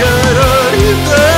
că răi de